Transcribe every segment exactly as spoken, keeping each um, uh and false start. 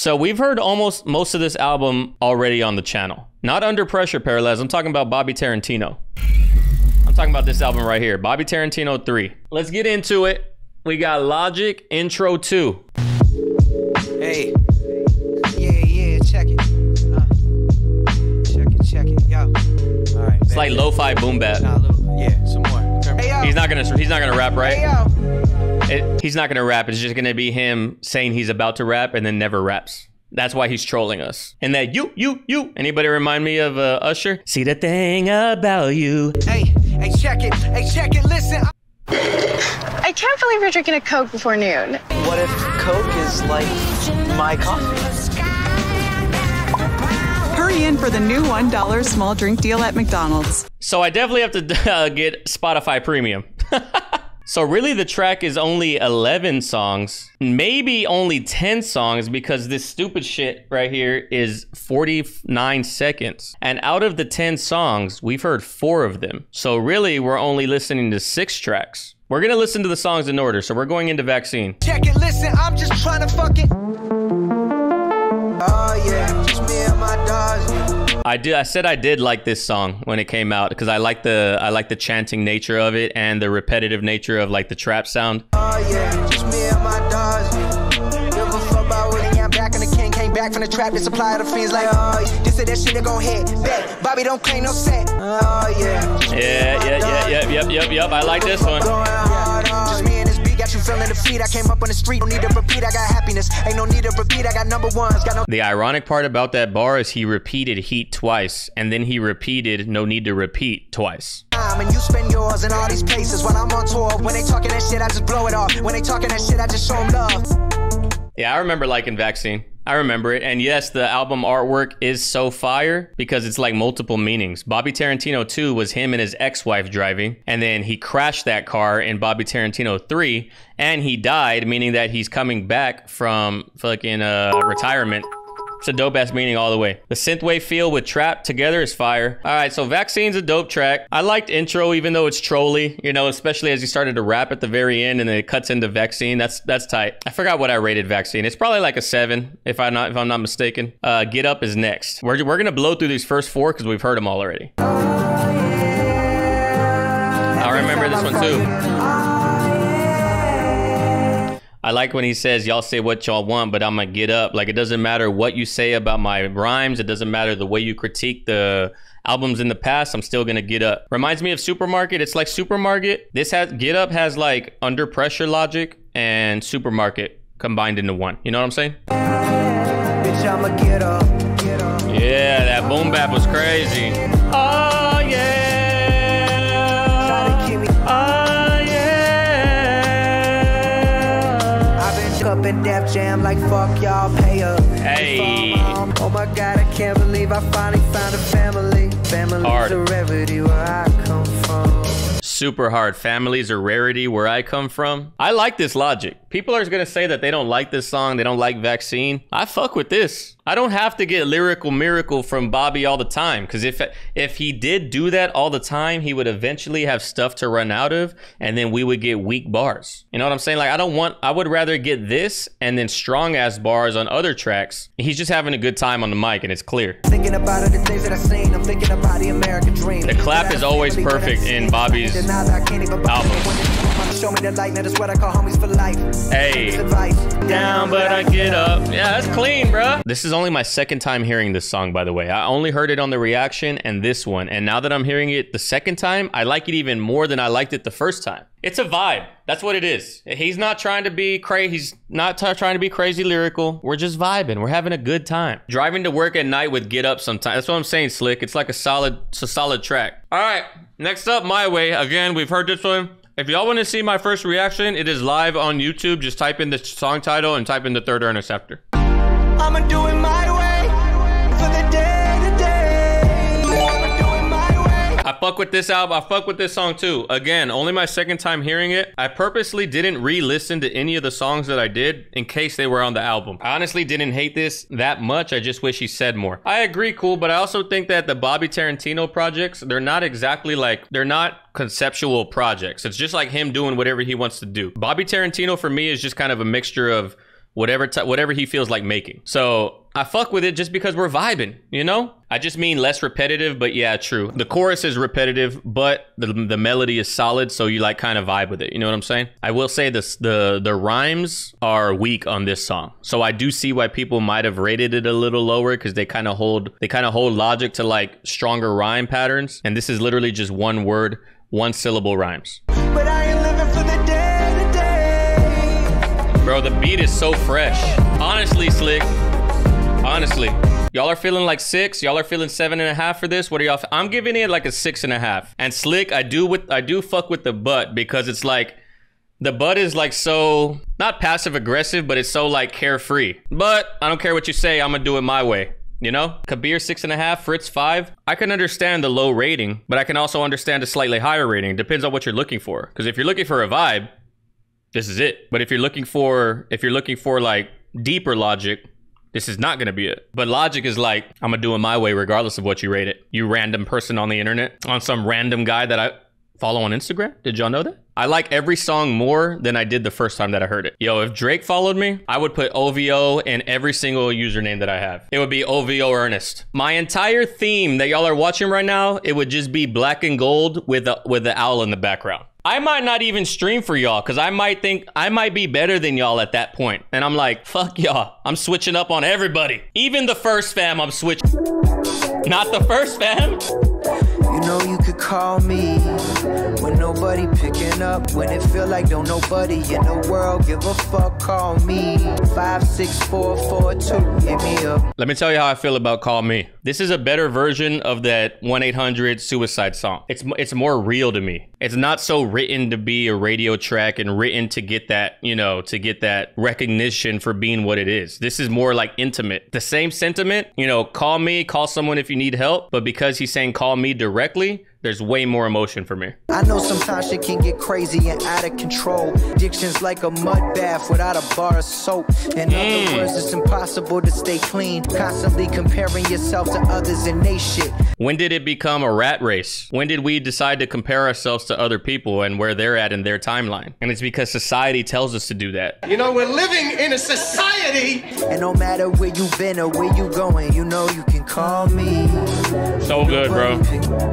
So we've heard almost most of this album already on the channel. Not Under Pressure, Parallels. I'm talking about Bobby Tarantino. I'm talking about this album right here, Bobby Tarantino three. Let's get into it. We got Logic, Intro two. Hey. Yeah, yeah, check it. Uh, check it, check it, yo. All right, it's like lo-fi boom bap. Nah, little, yeah, some more. Hey, he's not gonna, he's not gonna rap, right? Hey, it, he's not gonna rap. It's just gonna be him saying he's about to rap and then never raps. That's why he's trolling us. And that you, you, you. Anybody remind me of uh, Usher? See the thing about you. Hey, hey, check it. Hey, check it. Listen. I can't believe you're drinking a Coke before noon. What if Coke is like my coffee? Hurry in for the new one dollar small drink deal at McDonald's. So I definitely have to uh, get Spotify Premium. So really the track is only eleven songs, maybe only ten songs, because this stupid shit right here is forty-nine seconds. And out of the ten songs, we've heard four of them. So really we're only listening to six tracks. We're gonna listen to the songs in order. So we're going into Vaccine. Check it, listen, I'm just trying to fuck it. Oh yeah, just me and my dogs. I did, I said I did like this song when it came out because I like the I like the chanting nature of it and the repetitive nature of like the trap sound. Oh yeah, just me and my dogs. Give a fuck about what I'm back in the king, came back from the trap to supply the fiends like oh yeah. Just said that shit gon' hit back. Bobby don't claim no set. Oh yeah. Yeah, yeah, yeah, yeah, yep, yep, yep. I like this one. The ironic part about that bar is he repeated heat twice, and then he repeated no need to repeat twice. And you spend yours in all these places while I'm on tour. When they talking that shit, I just blow it off. When they talking that shit, I just show them love. Yeah, I remember liking Vaccine. I remember it. And yes, the album artwork is so fire because it's like multiple meanings. Bobby Tarantino two was him and his ex-wife driving, and then he crashed that car in Bobby Tarantino three, and he died, meaning that he's coming back from fucking uh, retirement. It's a dope-ass meaning all the way. The synthwave feel with trap together is fire. All right, so Vaccine's a dope track. I liked Intro, even though it's trolly, you know, especially as he started to rap at the very end and then it cuts into Vaccine. That's that's tight. I forgot what I rated Vaccine. It's probably like a seven, if I'm not if I'm not mistaken. Uh, Get Up is next. We're we're gonna blow through these first four because we've heard them all already. Oh, yeah. I remember this one too. I like when he says, y'all say what y'all want, but I'm gonna get up. Like, it doesn't matter what you say about my rhymes. It doesn't matter the way you critique the albums in the past. I'm still gonna get up. Reminds me of Supermarket. It's like Supermarket. This has, Get Up has like Under Pressure logic and Supermarket combined into one. You know what I'm saying? Bitch, I'ma get up, get up. Yeah, that boom bap was crazy. Oh, yeah. Try to keep me. Oh, up in Def Jam like fuck y'all, pay up. Hey. Oh my God, I can't believe I finally found a family. Family's a rarity where I come from. Super hard. Family's a rarity where I come from. I like this Logic. People are gonna say that they don't like this song, they don't like Vaccine. I fuck with this. I don't have to get lyrical miracle from Bobby all the time, because if if he did do that all the time, he would eventually have stuff to run out of, and then we would get weak bars. You know what I'm saying? Like, I don't want, I would rather get this and then strong ass bars on other tracks. He's just having a good time on the mic, and it's clear. Thinking about it, the things that I've seen, I'm thinking about the American dream. The clap is always perfect in Bobby's album. Show me the light, now that's what I call homies for life. Hey. Down, but I get up. Yeah, that's clean, bro. This is only my second time hearing this song, by the way. I only heard it on the reaction and this one. And now that I'm hearing it the second time, I like it even more than I liked it the first time. It's a vibe. That's what it is. He's not trying to be crazy. He's not trying to be crazy lyrical. We're just vibing. We're having a good time. Driving to work at night with Get Up sometimes. That's what I'm saying, Slick. It's like a solid, it's a solid track. All right, next up, My Way. Again, we've heard this one. If y'all want to see my first reaction, it is live on YouTube. Just type in the song title and type in The Third Earnest after. I'ma do it my way for the day to day. I'ma do it my way. I fuck with this album. I fuck with this song too. Again, only my second time hearing it. I purposely didn't re-listen to any of the songs that I did in case they were on the album. I honestly didn't hate this that much. I just wish he said more. I agree, Cool, but I also think that the Bobby Tarantino projects, they're not exactly like, they're not conceptual projects. It's just like him doing whatever he wants to do. Bobby Tarantino for me is just kind of a mixture of whatever t- whatever he feels like making. So I fuck with it just because we're vibing, you know? I just mean less repetitive, but yeah, true. The chorus is repetitive, but the, the melody is solid, so you like kind of vibe with it. You know what I'm saying? I will say this, the, the rhymes are weak on this song. So I do see why people might have rated it a little lower, because they kind of hold they kind of hold Logic to like stronger rhyme patterns. And this is literally just one word, one syllable rhymes. But I ain't living for the day today. Bro, the beat is so fresh. Honestly, Slick. Honestly, y'all are feeling like six. Y'all are feeling seven and a half for this. What are y'all? I'm giving it like a six and a half. And Slick, I do with I do fuck with the butt, because it's like the butt is like so not passive aggressive, but it's so like carefree. But I don't care what you say. I'm gonna do it my way. You know, Kabir six and a half, Fritz five. I can understand the low rating, but I can also understand a slightly higher rating. It depends on what you're looking for. Because if you're looking for a vibe, this is it. But if you're looking for if you're looking for like deeper Logic, this is not gonna be it. But Logic is like, I'm gonna do it my way regardless of what you rate it. You random person on the internet, on some random guy that I follow on Instagram. Did y'all know that? I like every song more than I did the first time that I heard it. Yo, if Drake followed me, I would put O V O in every single username that I have. It would be O V O Ernest. My entire theme that y'all are watching right now, it would just be black and gold with a, with the owl in the background. I might not even stream for y'all, because I might think I might be better than y'all at that point. And I'm like, fuck y'all. I'm switching up on everybody. Even the first fam, I'm switching. Not the first fam. You know you could call me when nobody picking up, when it feel like don't nobody in the world give a fuck, call me five six four four two, hit me up. Let me tell you how I feel about Call Me. This is a better version of that one eight hundred Suicide song. It's it's more real to me. It's not so written to be a radio track and written to get that, you know, to get that recognition for being what it is. This is more like intimate. The same sentiment, you know, call me, call someone if you need help, but because he's saying call me directly, there's way more emotion for me. I know sometimes shit can get crazy and out of control. Addiction's like a mud bath without a bar of soap. In mm. other words, it's impossible to stay clean. Constantly comparing yourself to others and they shit. When did it become a rat race? When did we decide to compare ourselves to other people and where they're at in their timeline? And it's because society tells us to do that. You know, we're living in a society. And no matter where you've been or where you going, you know you can call me. So good, bro.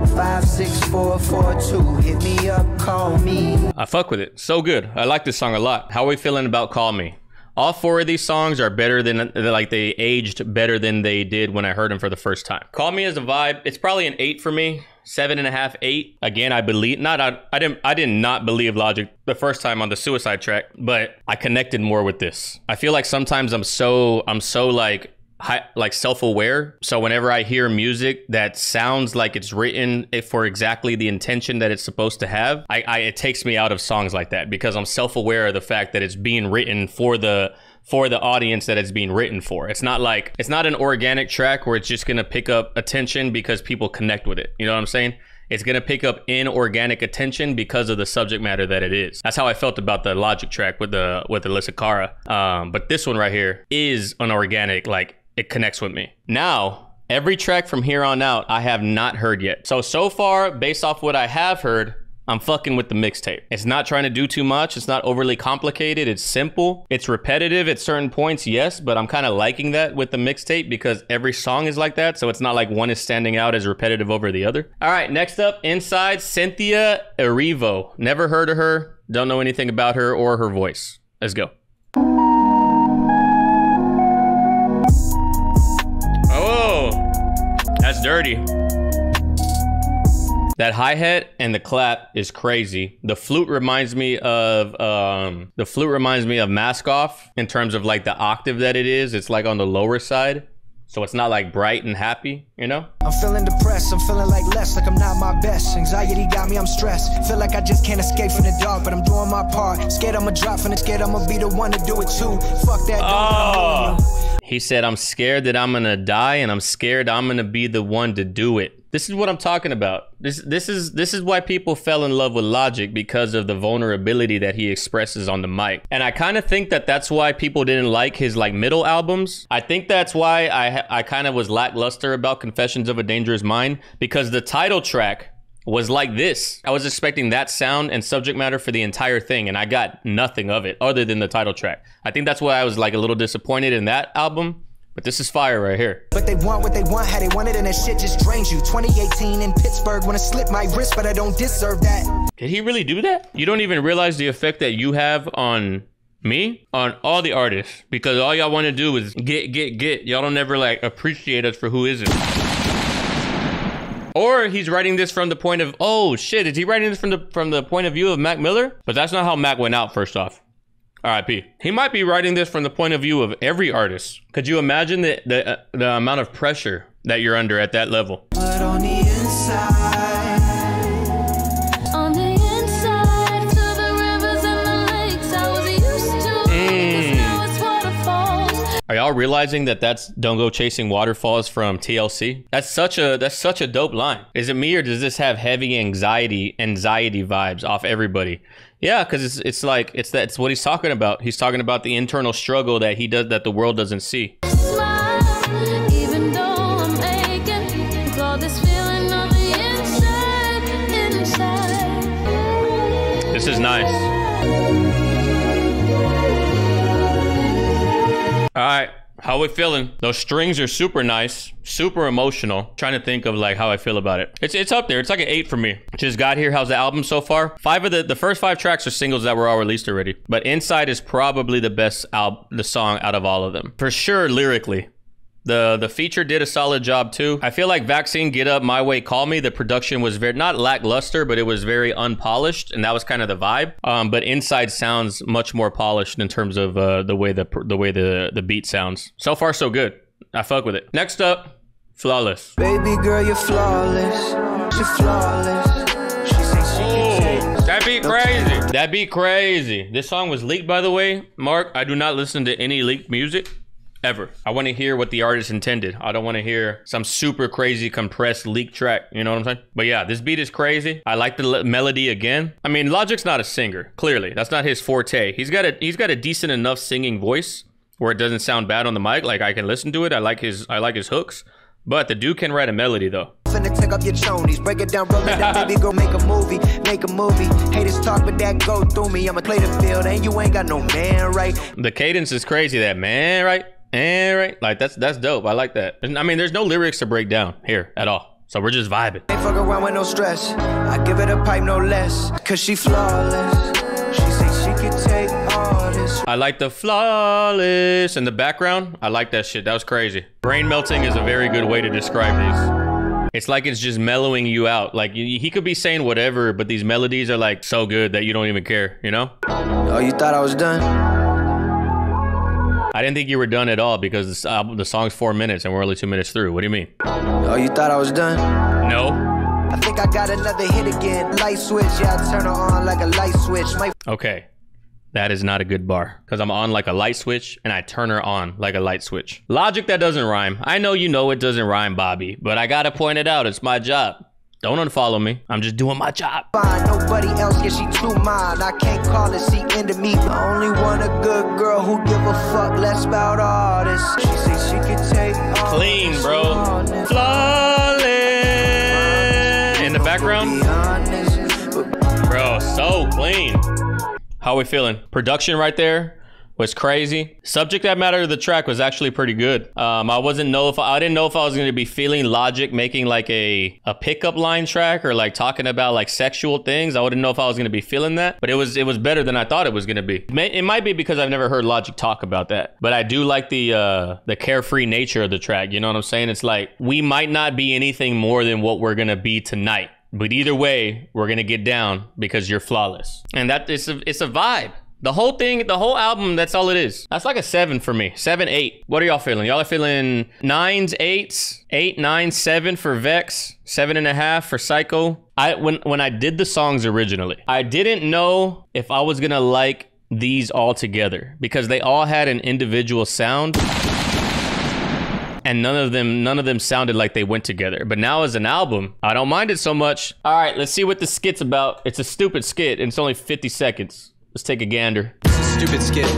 Five, six four four two, hit me up, call me. I fuck with it. So good. I like this song a lot. How are we feeling about Call Me? All four of these songs are better than, like, they aged better than they did when I heard them for the first time. Call Me as a vibe. It's probably an eight for me. Seven and a half, eight. Again, I believe not. I, I didn't. I did not believe Logic the first time on the Suicide track, but I connected more with this. I feel like sometimes I'm so I'm so like. Hi, like self-aware. So whenever I hear music that sounds like it's written for exactly the intention that it's supposed to have, I, I it takes me out of songs like that, because I'm self-aware of the fact that it's being written for the for the audience that it's being written for. It's not like, it's not an organic track where it's just gonna pick up attention because people connect with it. You know what I'm saying? It's gonna pick up inorganic attention because of the subject matter that it is. That's how I felt about the Logic track with the with Alyssa Cara. Um, but this one right here is an organic, like, it connects with me. Now, every track from here on out, I have not heard yet. So, so far, based off what I have heard, I'm fucking with the mixtape. It's not trying to do too much. It's not overly complicated. It's simple. It's repetitive at certain points, yes, but I'm kind of liking that with the mixtape because every song is like that. So it's not like one is standing out as repetitive over the other. All right, next up, Inside, Cynthia Erivo. Never heard of her. Don't know anything about her or her voice. Let's go. That's dirty. That hi-hat and the clap is crazy. The flute reminds me of um, the flute reminds me of Mask Off in terms of like the octave that it is. It's like on the lower side. So it's not like bright and happy, you know? I'm feeling depressed. I'm feeling like less, like I'm not my best. Anxiety got me, I'm stressed. Feel like I just can't escape from the dark, but I'm doing my part. Scared I'ma drop from it, scared I'ma be the one to do it too. Fuck that. Oh. He said, I'm scared that I'm gonna die, and I'm scared I'm gonna be the one to do it. This is what I'm talking about. This this is this is why people fell in love with Logic, because of the vulnerability that he expresses on the mic. And I kind of think that that's why people didn't like his like middle albums. I think that's why I I kind of was lackluster about Confessions of a Dangerous Mind, because the title track was like this. I was expecting that sound and subject matter for the entire thing, and I got nothing of it other than the title track. I think that's why I was like a little disappointed in that album. But this is fire right here. But they want what they want, how they want it, and that shit just drains you. twenty eighteen in Pittsburgh, when I slip my wrist, but I don't deserve that. Did he really do that? You don't even realize the effect that you have on me, on all the artists, because all y'all want to do is get, get, get. Y'all don't ever like appreciate us for who is it. Or he's writing this from the point of, oh shit, is he writing this from the from the point of view of Mac Miller? But that's not how Mac went out, first off. R I P. He might be writing this from the point of view of every artist. Could you imagine the the, uh, the amount of pressure that you're under at that level? But on the inside, on the inside, to the rivers and the lakes I was used to. Mm. Now it's waterfalls. Are y'all realizing that that's "Don't Go Chasing Waterfalls" from T L C? That's such a that's such a dope line. Is it me or does this have heavy anxiety anxiety vibes off everybody? Yeah, because it's it's like it's that's what he's talking about. He's talking about the internal struggle that he does that the world doesn't see. Smile, even though I'm aching, call this feeling on the inside, inside. This is nice. All right, how we feeling? Those strings are super nice, super emotional. Trying to think of like how I feel about it. It's it's up there. It's like an eight for me. Just got here. How's the album so far? Five of the the first five tracks are singles that were all released already. But Inside is probably the best al the song out of all of them for sure lyrically. The the feature did a solid job too. I feel like Vaccine, Get Up, My Way, Call Me. The production was very not lackluster, but it was very unpolished, and that was kind of the vibe. Um, but Inside sounds much more polished in terms of uh, the way the the way the the beat sounds. So far, so good. I fuck with it. Next up, Flawless. Baby girl, you're flawless. You're flawless. That beat crazy. That beat crazy. This song was leaked, by the way. Mark, I do not listen to any leaked music. Ever. I want to hear what the artist intended. I don't want to hear some super crazy compressed leak track. You know what I'm saying? But yeah, this beat is crazy. I like the melody again. I mean, Logic's not a singer. Clearly, that's not his forte. He's got a he's got a decent enough singing voice where it doesn't sound bad on the mic. Like I can listen to it. I like his I like his hooks. But the dude can write a melody though. Take up your chonies, break it down, roll it down, baby, go make a movie, make a movie. Haters talk, but that go through me. I'ma play the field, and you ain't got no man right. The cadence is crazy. That man right. And right, like that's that's dope. I like that. I mean, there's no lyrics to break down here at all, so we're just vibing. Ain't fuck around with no stress. I give it a pipe, no less, cause she flawless. She says she could take all this. I like the flawless in the background. I like that shit. That was crazy. Brain melting is a very good way to describe these. It's like it's just mellowing you out. Like he could be saying whatever, but these melodies are like so good that you don't even care. You know? Oh, you thought I was done? I didn't think you were done at all because this album, the song's four minutes and we're only two minutes through. What do you mean? Oh, you thought I was done? No. I think I got another hit again. Light switch, yeah, I turn her on like a light switch. My okay, that is not a good bar because I'm on like a light switch and I turn her on like a light switch. Logic, that doesn't rhyme. I know you know it doesn't rhyme, Bobby, but I gotta point it out. It's my job. Don't unfollow me. I'm just doing my job. Fine, nobody else, yeah, she too mine. I can't call it, she into me. The only one a good girl who give a fuck less about all this. She says she could take all clean, this bro. Flawless. Flawless. In the background. Bro, so clean. How we feeling? Production right there was crazy. Subject that matter of the track was actually pretty good. Um, I wasn't know if I, I didn't know if I was gonna be feeling Logic making like a a pickup line track or like talking about like sexual things. I wouldn't know if I was gonna be feeling that, but it was it was better than I thought it was gonna be. It might be because I've never heard Logic talk about that, but I do like the uh, the carefree nature of the track. You know what I'm saying? It's like we might not be anything more than what we're gonna be tonight, but either way, we're gonna get down because you're flawless, and that it's a, it's a vibe. The whole thing, the whole album, that's all it is. That's like a seven for me, seven, eight. What are y'all feeling? Y'all are feeling nines, eights, eight, nine, seven for Vex, seven and a half for Psycho. I when, when I did the songs originally, I didn't know if I was gonna like these all together because they all had an individual sound and none of them, none of them sounded like they went together. But now as an album, I don't mind it so much. All right, let's see what the skit's about. It's a stupid skit and it's only fifty seconds. Let's take a gander. It's a stupid skit.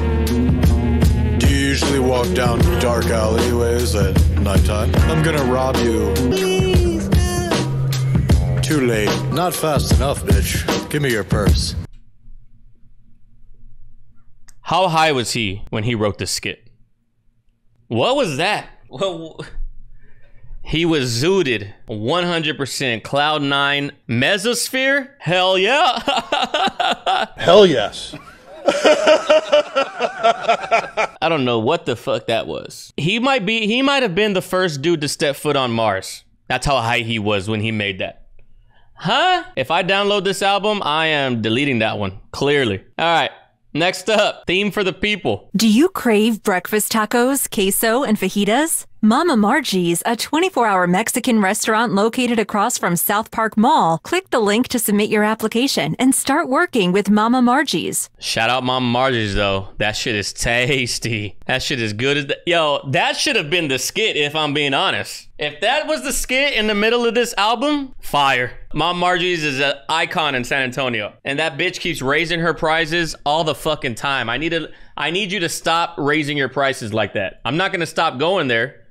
Do you usually walk down dark alleyways at nighttime? I'm gonna rob you. Please, no. Too late. Not fast enough, bitch. Give me your purse. How high was he when he wrote this skit? What was that? Well, he was zooted one hundred percent. Cloud nine, mesosphere? Hell yeah. Hell yes. I don't know what the fuck that was. He might be, he might have been the first dude to step foot on Mars. That's how high he was when he made that. Huh? If I download this album, I am deleting that one, clearly. All right, next up, theme for the people. Do you crave breakfast tacos, queso, and fajitas? Mama Margie's, a twenty-four hour Mexican restaurant located across from South Park Mall. Click the link to submit your application and start working with Mama Margie's. Shout out Mama Margie's, though. That shit is tasty. That shit is good as the... Yo, that should have been the skit, if I'm being honest. If that was the skit in the middle of this album, fire. Mama Margie's is an icon in San Antonio, and that bitch keeps raising her prices all the fucking time. I need to, I need you to stop raising your prices like that. I'm not gonna stop going there,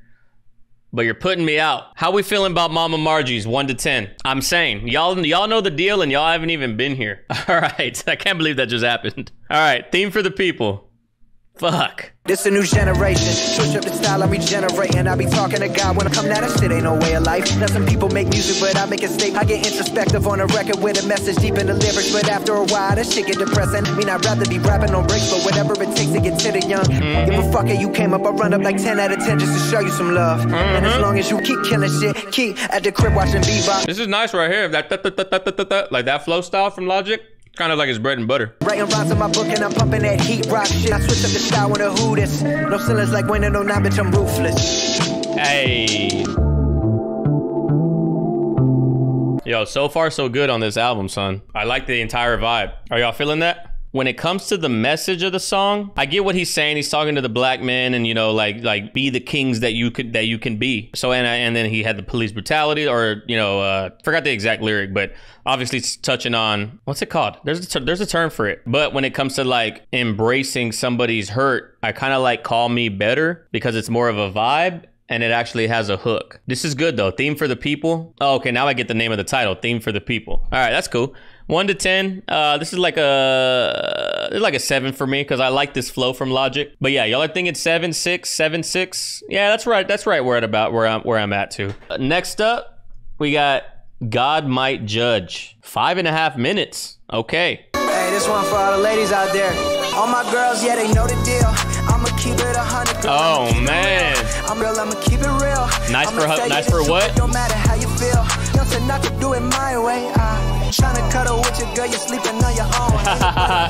but you're putting me out. How we feeling about Mama Margie's, one to ten? I'm saying, y'all y'all know the deal and y'all haven't even been here. All right, I can't believe that just happened. All right, theme for the people. Fuck. This a new generation. Switch up the style, I'm regenerating. I be talking to God when I come down, that shit ain't no way of life. Now some people make music, but I make a mistake. I get introspective on a record with a message deep in the lyrics, but after a while, that shit get depressing. I mean, I'd rather be rapping on breaks, but whatever it takes to get to the young. Mm-hmm. Give a fuck if you came up, I run up like ten out of ten just to show you some love. Mm-hmm. And as long as you keep killing shit, keep at the crib watching bebop. This is nice right here, that th th th th th th th like that flow style from Logic. Kind of like his bread and butter. Writing rhymes in my book and I'm pumping that heat rock shit. I switch up the style when I who this. No ceilings like winning no nine, bitch, I'm ruthless. Hey. Yo, so far so good on this album, son. I like the entire vibe. Are y'all feeling that? When it comes to the message of the song, I get what he's saying. He's talking to the black men and, you know, like like be the kings that you could that you can be. So and and then he had the police brutality, or, you know, uh, forgot the exact lyric, but obviously it's touching on, what's it called? There's a, there's a term for it. But when it comes to like embracing somebody's hurt, I kind of like Call Me Better because it's more of a vibe and it actually has a hook. This is good though. Theme for the people. Oh, okay, now I get the name of the title. Theme for the people. All right, that's cool. one to ten, uh, this is like a, it's like a seven for me because I like this flow from Logic. But yeah, y'all are thinking seven, six, seven, six. Yeah, that's right. That's right. We're at about where I'm, where I'm at too. Uh, next up, we got God Might Judge. Five and a half minutes. Okay. Hey, this one for all the ladies out there. All my girls, yeah, they know the deal. I'ma keep it a hundred. Oh man. I'm real, I'ma keep it real. Nice for, nice for what? Don't matter how you feel. Nothing I could do it my way. I trying to cuddle with your girl, you're sleeping on your own.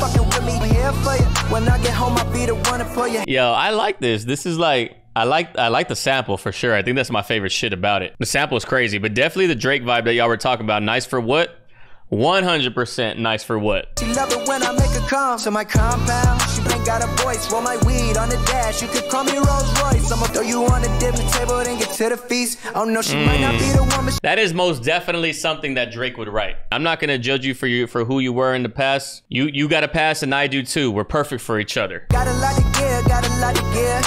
Fucking with me here for you. When I get home, I'll be the one for you. Yo, I like this. This is like, I like, I like the sample for sure. I think that's my favorite shit about it. The sample is crazy, but definitely the Drake vibe that y'all were talking about. Nice for what? one hundred percent nice for what? She love it when I make a call to my compound. She ain't got a voice. Roll my weed on the dash. You could call me Rolls Royce. I'ma throw you on the dinner table and get to the feast. Oh no, she mm. might not be the woman. That is most definitely something that Drake would write. I'm not gonna judge you for you for who you were in the past. You you got a past and I do too. We're perfect for each other. Got a lot of gear, got a lot of gear.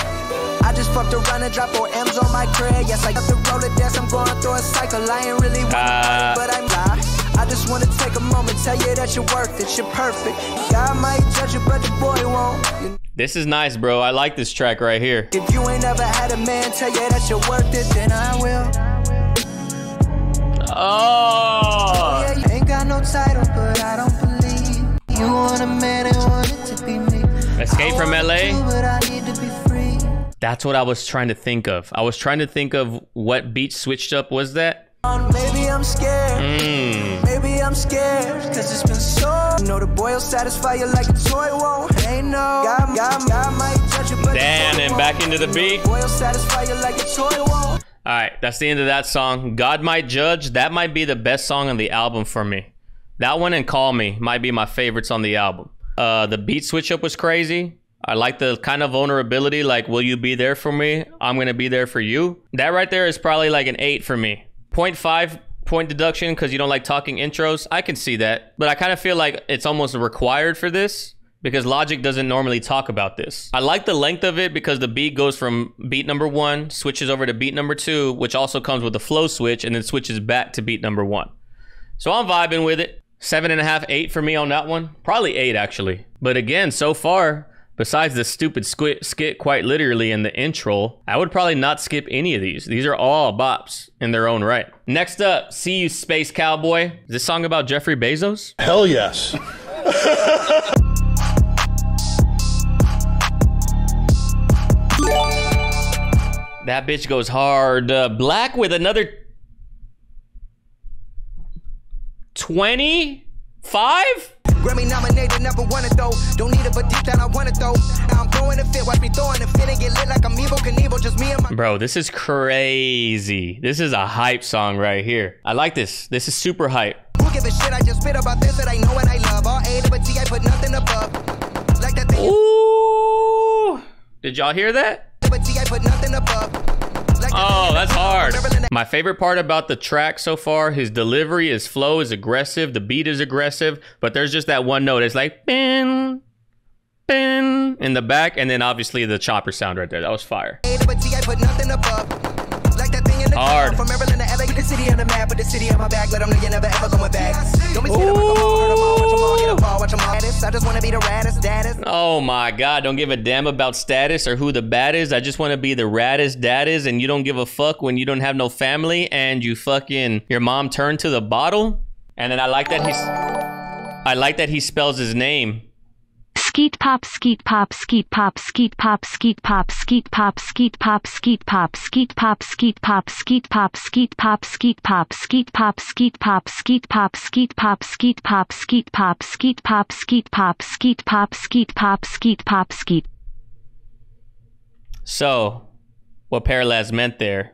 I just fucked around and dropped four M's on my crib. Yes, I got the Rolodex. I'm going through a cycle. I ain't really want uh, but I'm not. I just want to take a moment, tell you that you're worth it. You're perfect. God might judge you, but the boy won't. This is nice, bro. I like this track right here. If you ain't never had a man tell you that you're worth it, then I will. Oh. Yeah, you ain't got no title, but I don't believe you want a man and want it to be me. Escape from L A. You, but I need to be free. That's what I was trying to think of. I was trying to think of what beat switched up was that. Maybe I'm scared. Mm. Maybe I'm scared. Cause it's been so. You know the boy will satisfy you like a toy won't. Ain't no. God, God, God might judge you, but damn, and back into the beat. You know the boy will satisfy you like a toy won't. All right, that's the end of that song. God Might Judge. That might be the best song on the album for me. That one and Call Me might be my favorites on the album. Uh, the beat switch up was crazy. I like the kind of vulnerability, like, will you be there for me? I'm gonna be there for you. That right there is probably like an eight for me. point five point deduction, because you don't like talking intros. I can see that, but I kind of feel like it's almost required for this because Logic doesn't normally talk about this. I like the length of it because the beat goes from beat number one, switches over to beat number two, which also comes with a flow switch, and then switches back to beat number one. So I'm vibing with it. Seven and a half, eight for me on that one. Probably eight, actually. But again, so far, besides the stupid squid skit quite literally in the intro, I would probably not skip any of these. These are all bops in their own right. Next up, See You Space Cowboy. Is this song about Jeffrey Bezos? Hell yes. That bitch goes hard. Uh, black with another twenty-five? Grammy nominated, never won it though. Don't need it, but deep down I want it though. Now I'm going to fit, watch me throwing a fit and get lit like I'm Evo Knievel, just me and my... Bro, this is crazy. This is a hype song right here. I like this. This is super hype. Who give a shit? I just spit about this that I know and I love. All A to a T, I put nothing above. Like that thing. Ooh. Did y'all hear that? I put nothing above. Oh, that's hard. My favorite part about the track so far, his delivery, his flow is aggressive, the beat is aggressive, but there's just that one note. It's like, bin, bin, in the back, and then obviously the chopper sound right there. That was fire. Hard. Oh my God, don't give a damn about status or who the bat is. I just want to be the raddest dad is, and you don't give a fuck when you don't have no family and you fucking, your mom turned to the bottle. And then I like that he's, I like that he spells his name. Skeet pop, skeet pop, skeet pop, skeet pop, skeet pop, skeet pop, skeet pop, skeet pop, skeet pop, skeet pop, skeet pop, skeet pop, skeet pop, skeet pop, skeet pop, skeet pop, skeet pop, skeet pop, skeet pop, skeet pop, skeet pop, skeet pop, skeet pop, skeet pop, skeet. So, what Paralaz meant there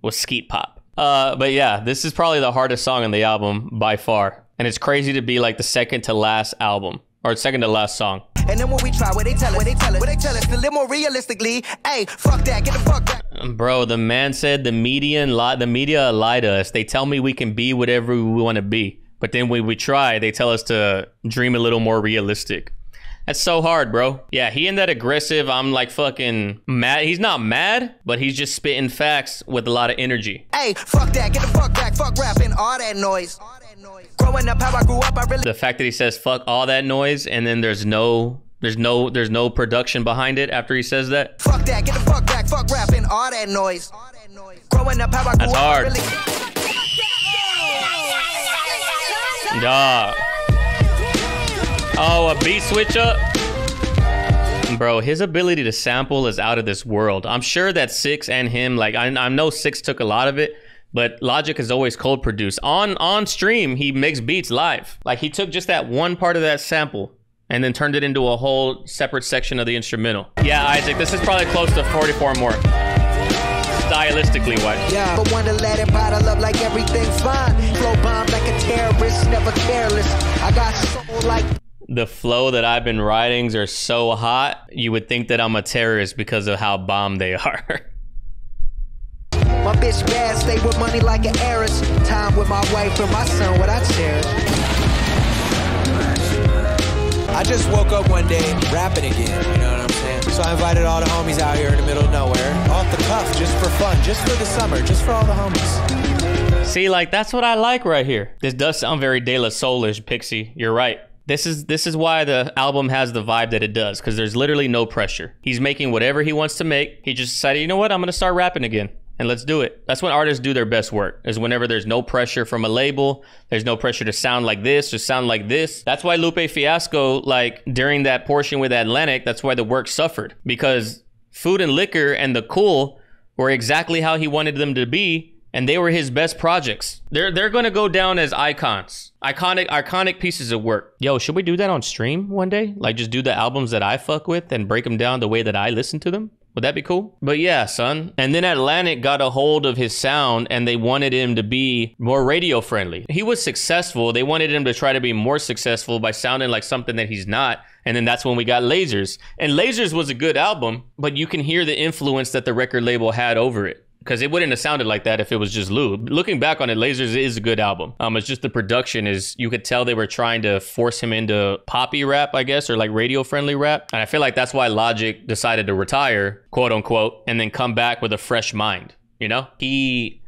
was skeet pop. Uh, but yeah, this is probably the hardest song on the album by far, and it's crazy to be like the second to last album. Or second to last song. And then when we try, what they tell us, what they tell us, what they tell us, to live more realistically, hey, fuck that, get the fuck back. Bro, the man said the media and lie, the media lie to us. They tell me we can be whatever we want to be, but then when we try, they tell us to dream a little more realistic. That's so hard, bro. Yeah, he and that aggressive, I'm like fucking mad. He's not mad, but he's just spitting facts with a lot of energy. Hey, fuck that, get the fuck back, fuck rapping, all that noise. Growing up how I grew up, I really... The fact that he says fuck all that noise and then there's no there's no there's no production behind it after he says that. Fuck that, get the fuck back, fuck rapping, all that noise. All that noise. Growing up how I grew up, I really... That's hard. Nah. Oh, a beat switch up. Bro, his ability to sample is out of this world. I'm sure that Six and him, like I, I know Six took a lot of it, but Logic is always cold produced. On on stream, he makes beats live. Like he took just that one part of that sample and then turned it into a whole separate section of the instrumental. Yeah, Isaac, this is probably close to forty-four more. Stylistically, what? Yeah, but wanna let it bottle up like everything's fine. Flow bomb like a terrorist, never careless. I got soul like... The flow that I've been writings are so hot, you would think that I'm a terrorist because of how bomb they are. My bitch bad, stay with money like an heiress. Time with my wife and my son, what I cherish. I just woke up one day rapping again, you know what I'm saying? So I invited all the homies out here in the middle of nowhere, off the cuff, just for fun, just for the summer, just for all the homies. See, like, that's what I like right here. This does sound very De La Soul-ish, Pixie, you're right. This is this is why the album has the vibe that it does, because there's literally no pressure. He's making whatever he wants to make. He just decided, you know what, I'm gonna start rapping again. And let's do it. That's when artists do their best work, is whenever there's no pressure from a label. There's no pressure to sound like this or sound like this. That's why Lupe Fiasco, like during that portion with Atlantic, that's why the work suffered, because Food and Liquor and The Cool were exactly how he wanted them to be, and they were his best projects. They're they're gonna go down as icons, iconic iconic pieces of work. Yo, should we do that on stream one day? Like just do the albums that I fuck with and break them down the way that I listen to them? Would that be cool? But yeah, son. And then Atlantic got a hold of his sound and they wanted him to be more radio friendly. He was successful. They wanted him to try to be more successful by sounding like something that he's not. And then that's when we got Lasers. And Lasers was a good album, but you can hear the influence that the record label had over it. Because it wouldn't have sounded like that if it was just Lube. Looking back on it, Lasers is a good album. Um, it's just the production is, you could tell they were trying to force him into poppy rap, I guess, or like radio friendly rap. And I feel like that's why Logic decided to retire, quote unquote, and then come back with a fresh mind, you know? He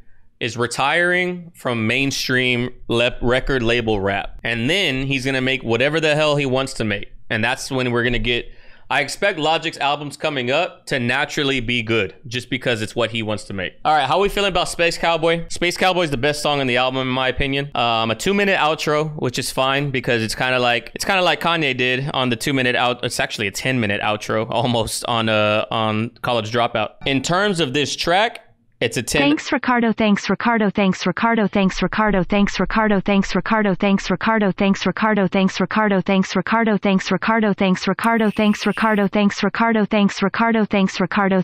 is retiring from mainstream le- record label rap. And then he's gonna make whatever the hell he wants to make. And that's when we're gonna get, I expect Logic's albums coming up to naturally be good just because it's what he wants to make. All right, how are we feeling about Space Cowboy? Space Cowboy is the best song in the album, in my opinion. Um, a two minute outro, which is fine because it's kind of like, it's kind of like Kanye did on the two minute out. It's actually a ten minute outro almost on, uh, on College Dropout. In terms of this track, it's a ten. Thanks Ricardo, thanks Ricardo, thanks Ricardo, thanks Ricardo, thanks Ricardo, thanks Ricardo, thanks Ricardo, thanks Ricardo, thanks Ricardo, thanks Ricardo, thanks Ricardo, thanks Ricardo, thanks Ricardo, thanks Ricardo, thanks Ricardo, thanks Ricardo,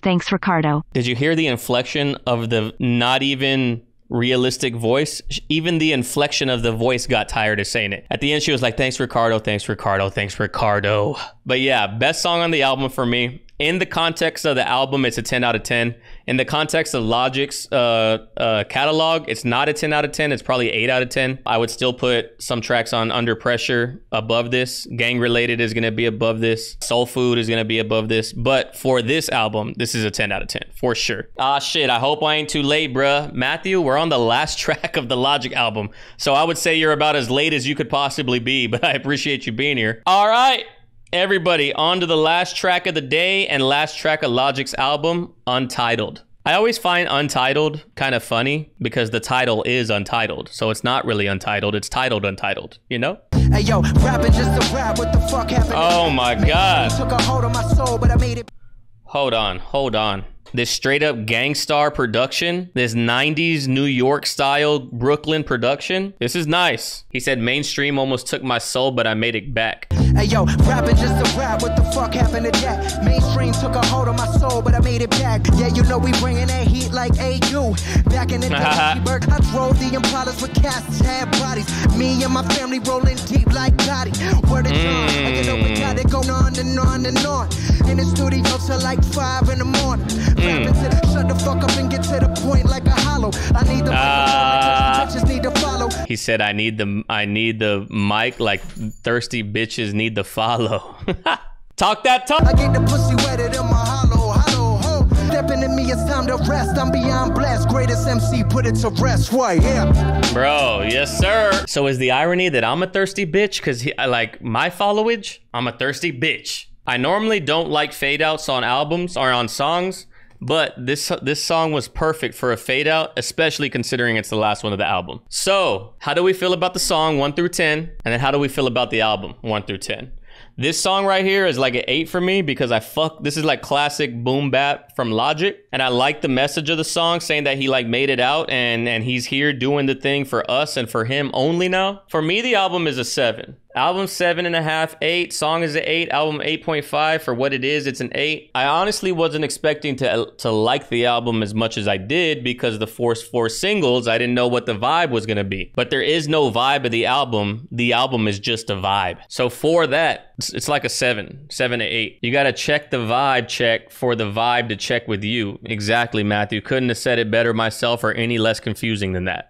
thanks Ricardo. Did you hear the inflection of the not even realistic voice? Even the inflection of the voice got tired of saying it. At the end, she was like, thanks Ricardo, thanks Ricardo, thanks Ricardo. But yeah, best song on the album for me. In the context of the album, it's a ten out of ten. In the context of Logic's uh, uh, catalog, it's not a ten out of ten. It's probably eight out of ten. I would still put some tracks on Under Pressure above this. Gang Related is going to be above this. Soul Food is going to be above this. But for this album, this is a ten out of ten for sure. Ah, shit. I hope I ain't too late, bruh. Matthew, we're on the last track of the Logic album. So I would say you're about as late as you could possibly be, but I appreciate you being here. All right. Everybody, on to the last track of the day and last track of Logic's album, Untitled. I always find Untitled kind of funny because the title is Untitled. So it's not really Untitled, it's titled Untitled, you know? Hey yo, rapping just a rap, what the fuck happened? Oh my God. Took a hold of my soul, but I made it. Hold on, hold on. This straight up Gangstarr production, this nineties New York style Brooklyn production, this is nice. He said mainstream almost took my soul, but I made it back. Hey yo, rapping just a rap, what the fuck happened to that? Mainstream took a hold of my soul, but I made it back. Yeah, you know we bringing that heat like A U. Back in the Dirtyberg, I drove the Impalas with cast tab bodies. Me and my family rolling deep like Gotti. Word of John, I get over God, it go on and on and on. In the studio till like five in the morning. Mm. Rapping to the, shut the fuck up and get to the point like a hollow. I need the uh, bitches need to follow. He said, I need the, I need the mic like thirsty bitches need to follow. Talk that talk. I get the pussy wetter than my hollow, hollow, ho. Stepping in me, it's time to rest. I'm beyond blessed. Greatest M C, put it to rest right here. Bro, yes, sir. So is the irony that I'm a thirsty bitch? Because I like my followage. I'm a thirsty bitch. I normally don't like fade outs on albums or on songs, but this this song was perfect for a fade out, especially considering it's the last one of the album. So how do we feel about the song one through ten? And then how do we feel about the album one through ten? This song right here is like an eight for me because I fuck, this is like classic boom bap from Logic. And I like the message of the song saying that he like made it out and, and he's here doing the thing for us and for him only now. For me, the album is a seven. Album seven and a half, eight. Song is an eight. Album eight point five. For what it is, it's an eight. I honestly wasn't expecting to to like the album as much as I did because the first four singles, I didn't know what the vibe was gonna be. But there is no vibe of the album. The album is just a vibe. So for that, it's, it's like a seven, seven to eight. You gotta check the vibe check for the vibe to check with you. Exactly, Matthew. Couldn't have said it better myself or any less confusing than that.